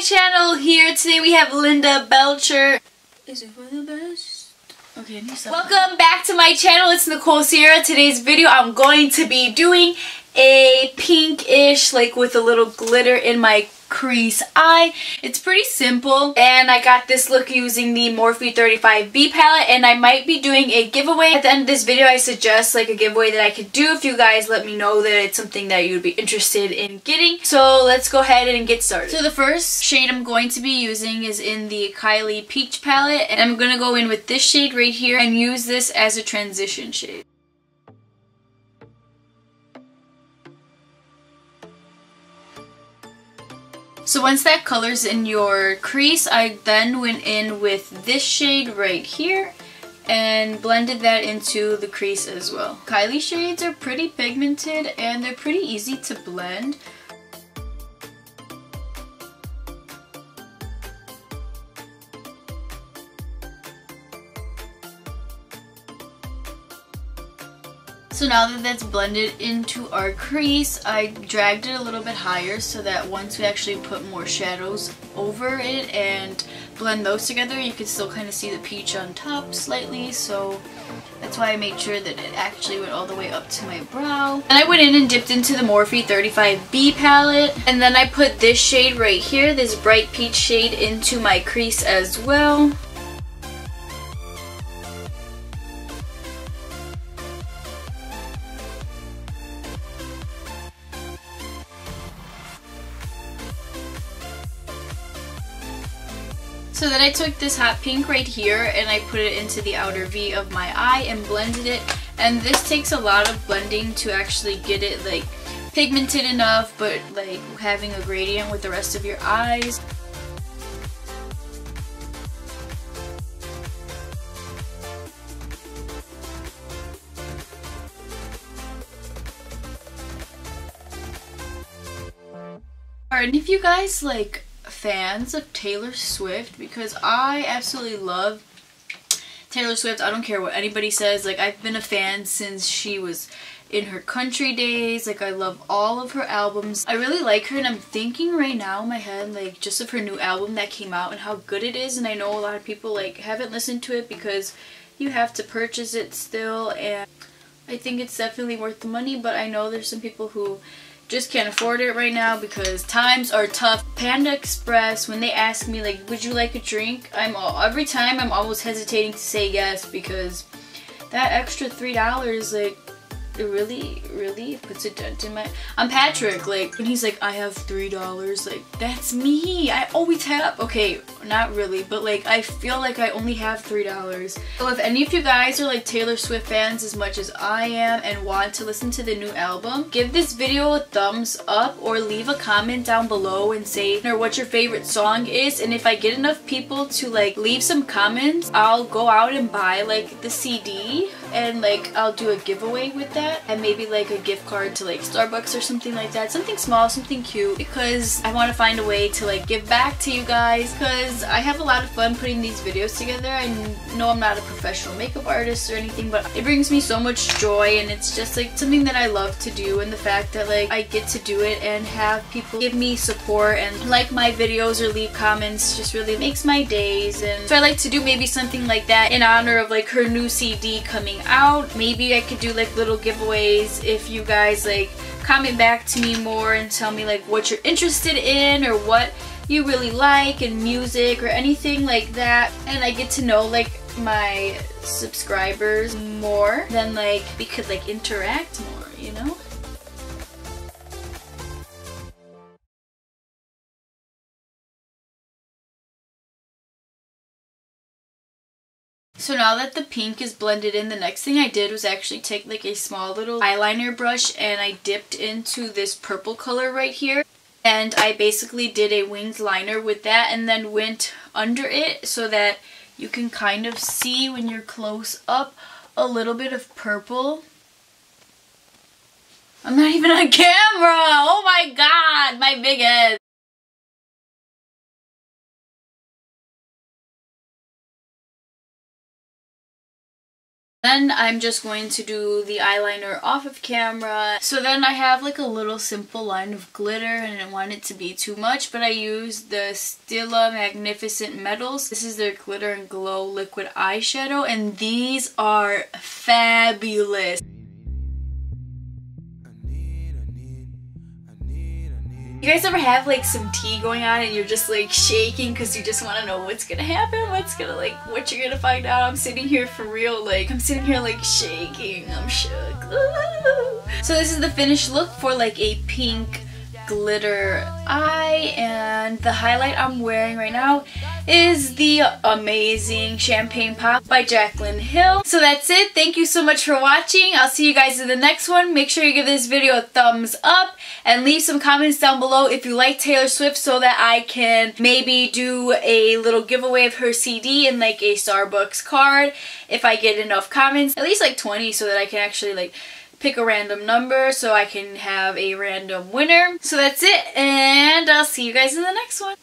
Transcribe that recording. my channel here. Today we have Linda Belcher. Is it for the best? Okay, welcome back to my channel. It's Nicole Sierra. Today's video I'm going to be doing a pinkish, like with a little glitter in my crease eye. It's pretty simple, and I got this look using the Morphe 35B palette, and I might be doing a giveaway at the end of this video. I suggest like a giveaway that I could do if you guys let me know that it's something that you'd be interested in getting. So let's go ahead and get started. So the first shade I'm going to be using is in the Kylie Peach palette, and I'm gonna go in with this shade right here and use this as a transition shade. So once that color's in your crease, I then went in with this shade right here and blended that into the crease as well. Kylie shades are pretty pigmented and they're pretty easy to blend. So now that that's blended into our crease, I dragged it a little bit higher so that once we actually put more shadows over it and blend those together, you can still kind of see the peach on top slightly. So that's why I made sure that it actually went all the way up to my brow. And I went in and dipped into the Morphe 35B palette. And then I put this shade right here, this bright peach shade, into my crease as well. So then I took this hot pink right here and I put it into the outer V of my eye and blended it. And this takes a lot of blending to actually get it like pigmented enough, but like having a gradient with the rest of your eyes. Alright, and if you guys like fans of Taylor Swift, because I absolutely love Taylor Swift. I don't care what anybody says. Like, I've been a fan since she was in her country days. Like, I love all of her albums. I really like her, and I'm thinking right now in my head, like, just of her new album that came out and how good it is. And I know a lot of people, like, haven't listened to it because you have to purchase it still, and I think it's definitely worth the money, but I know there's some people who just can't afford it right now because times are tough. Panda Express, when they ask me like, would you like a drink? Every time I'm almost hesitating to say yes, because that extra $3, like, it really puts a dent in my... I'm Patrick, like, when he's like, I have $3, like, that's me. I always have... Okay, not really, but like, I feel like I only have $3. So if any of you guys are like Taylor Swift fans as much as I am and want to listen to the new album, give this video a thumbs up or leave a comment down below and say or what your favorite song is. And if I get enough people to like leave some comments, I'll go out and buy like the CD and like I'll do a giveaway with that, and maybe like a gift card to like Starbucks or something like that. Something small, something cute, because I want to find a way to like give back to you guys, because I have a lot of fun putting these videos together. I know I'm not a professional makeup artist or anything, but it brings me so much joy, and it's just like something that I love to do, and the fact that like I get to do it and have people give me support and like my videos or leave comments just really makes my days. And so I like to do maybe something like that in honor of like her new CD coming out. Maybe I could do like little giveaways if you guys like comment back to me more and tell me like what you're interested in or what you really like in music or anything like that. And I get to know like my subscribers more, than like we could like interact more, you know. So now that the pink is blended in, the next thing I did was actually take like a small little eyeliner brush and I dipped into this purple color right here. And I basically did a winged liner with that and then went under it so that you can kind of see when you're close up a little bit of purple. I'm not even on camera! Oh my god, my big head! Then I'm just going to do the eyeliner off of camera. So then I have like a little simple line of glitter and I didn't want it to be too much, but I used the Stila Magnificent Metals. This is their Glitter and Glow Liquid Eyeshadow and these are fabulous. You guys ever have like some tea going on and you're just like shaking because you just want to know what's gonna happen, what you're gonna find out? I'm sitting here for real, like I'm sitting here like shaking, I'm shook. Ooh. So this is the finished look for like a pink glitter eye, and the highlight I'm wearing right now is the amazing Champagne Pop by Jaclyn Hill. So that's it. Thank you so much for watching. I'll see you guys in the next one. Make sure you give this video a thumbs up and leave some comments down below if you like Taylor Swift so that I can maybe do a little giveaway of her CD and like a Starbucks card if I get enough comments, at least like 20, so that I can actually like pick a random number so I can have a random winner. So that's it, and I'll see you guys in the next one.